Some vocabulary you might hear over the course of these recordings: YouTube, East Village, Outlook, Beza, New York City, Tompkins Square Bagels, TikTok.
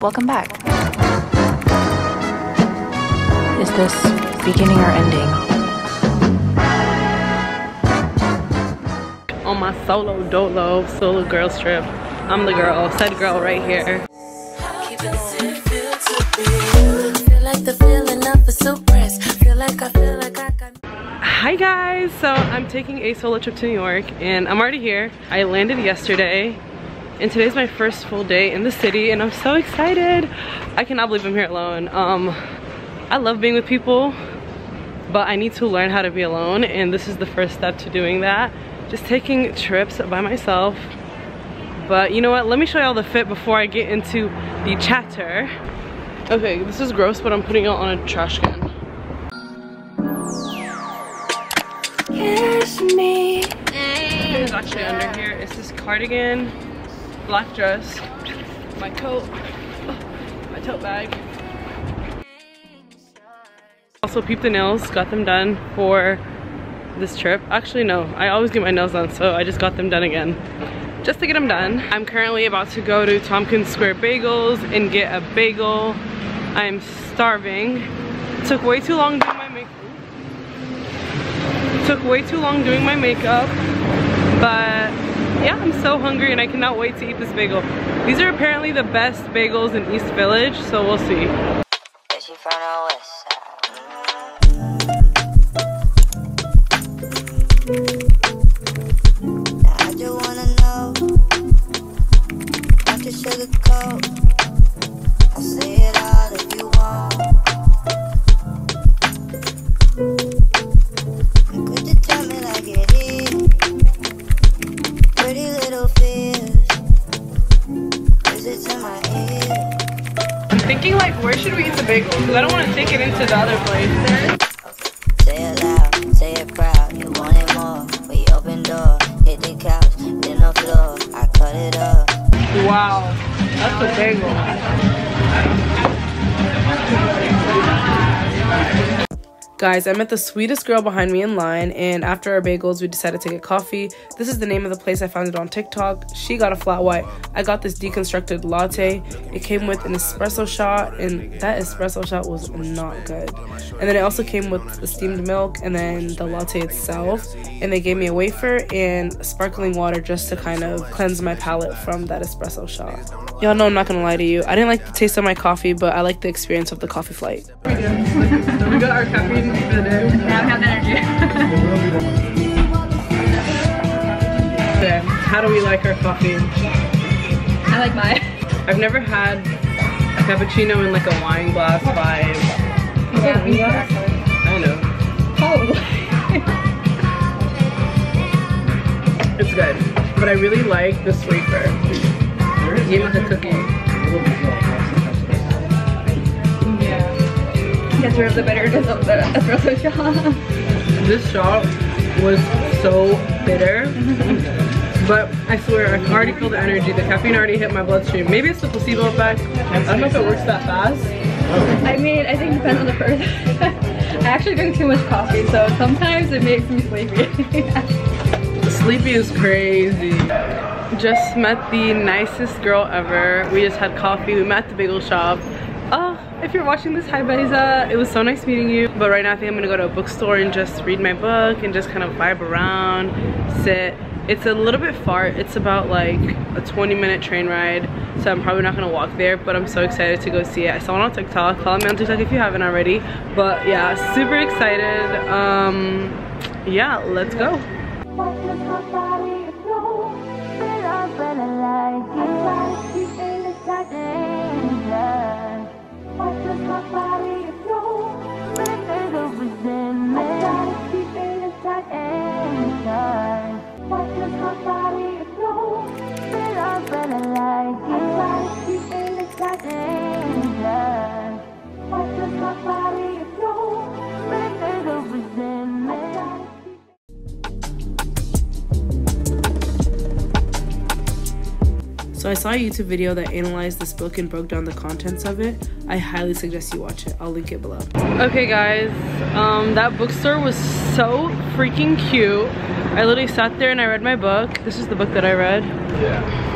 Welcome back. Is this beginning or ending? On my solo dolo, solo girl trip, I'm the girl, said girl right here. How does it feel to be? Feel like the feeling of a suppress. Hi guys, so I'm taking a solo trip to New York and I'm already here. I landed yesterday and today's my first full day in the city and I'm so excited. I cannot believe I'm here alone. I love being with people, but I need to learn how to be alone, and this is the first step to doing that. Just taking trips by myself. But you know what, let me show y'all the fit before I get into the chatter. Okay, this is gross, but I'm putting it on a trash can. Kiss me. It's actually under here. It's this cardigan, black dress, my coat, my tote bag. Also peeped the nails, got them done for this trip. Actually no, I always get my nails done, so I just got them done again. Just to get them done. I'm currently about to go to Tompkins Square Bagels and get a bagel. I am starving. Took way too long doing my makeup. But yeah, I'm so hungry and I cannot wait to eat this bagel. These are apparently the best bagels in East Village, so we'll see. Where should we eat the bagel? Because I don't want to take it into the other place. Say it loud, say it proud. You want it more. We open door, hit the couch, dinner floor. I cut it up. Wow, that's a bagel. Guys, I met the sweetest girl behind me in line, and after our bagels, we decided to get coffee. This is the name of the place. I found it on TikTok. She got a flat white. I got this deconstructed latte. It came with an espresso shot, and that espresso shot was not good. And then it also came with the steamed milk and then the latte itself. And they gave me a wafer and sparkling water just to kind of cleanse my palate from that espresso shot. Y'all know I'm not gonna lie to you. I didn't like the taste of my coffee, but I liked the experience of the coffee flight. We got our coffee. Now we have energy. Okay, how do we like our coffee? I like mine. I've never had a cappuccino in like a wine glass vibe. Yeah, wine glass? I know. Oh. It's good, but I really like the wafer. Even the cookie. Gets rid of the bitterness of the espresso shot. This shot was so bitter, but I swear I already feel the energy. The caffeine already hit my bloodstream. Maybe it's the placebo effect. I don't know if it works that fast. I mean, I think it depends on the person. I actually drink too much coffee, so sometimes it makes me sleepy. Sleepy is crazy. Just met the nicest girl ever. We just had coffee. We met at the bagel shop. If you're watching this, hi Beza, it was so nice meeting you. But right now I think I'm gonna go to a bookstore and just read my book and just kind of vibe around, sit. It's a little bit far, it's about like a 20-minute train ride, so I'm probably not gonna walk there, but I'm so excited to go see it. I saw it on TikTok, follow me on TikTok if you haven't already. But yeah, super excited. Yeah, let's go. So I saw a YouTube video that analyzed this book and broke down the contents of it. I highly suggest you watch it. I'll link it below. Okay guys, that bookstore was so freaking cute. I literally sat there and I read my book. This is the book that I read. Yeah.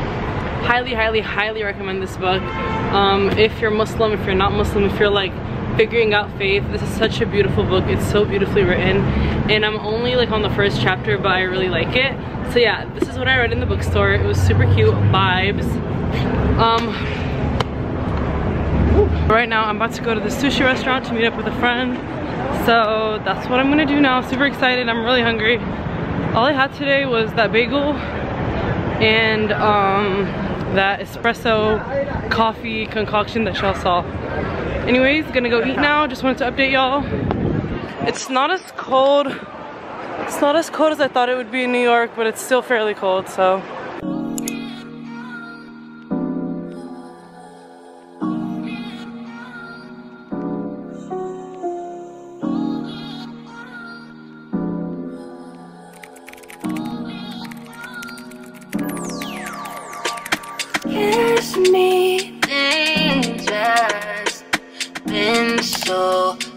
highly, highly, highly recommend this book. If you're Muslim, if you're not Muslim, if you're like figuring out faith, this is such a beautiful book. It's so beautifully written, and I'm only like on the first chapter, but I really like it. So yeah, this is what I read in the bookstore. It was super cute vibes. Right now I'm about to go to the sushi restaurant to meet up with a friend, so that's what I'm gonna do now. I'm super excited. I'm really hungry. All I had today was that bagel and that espresso coffee concoction that y'all saw. Anyways, gonna go eat now. Just wanted to update y'all. It's not as cold as I thought it would be in New York, but it's still fairly cold, so. Kiss me, dangerous, been so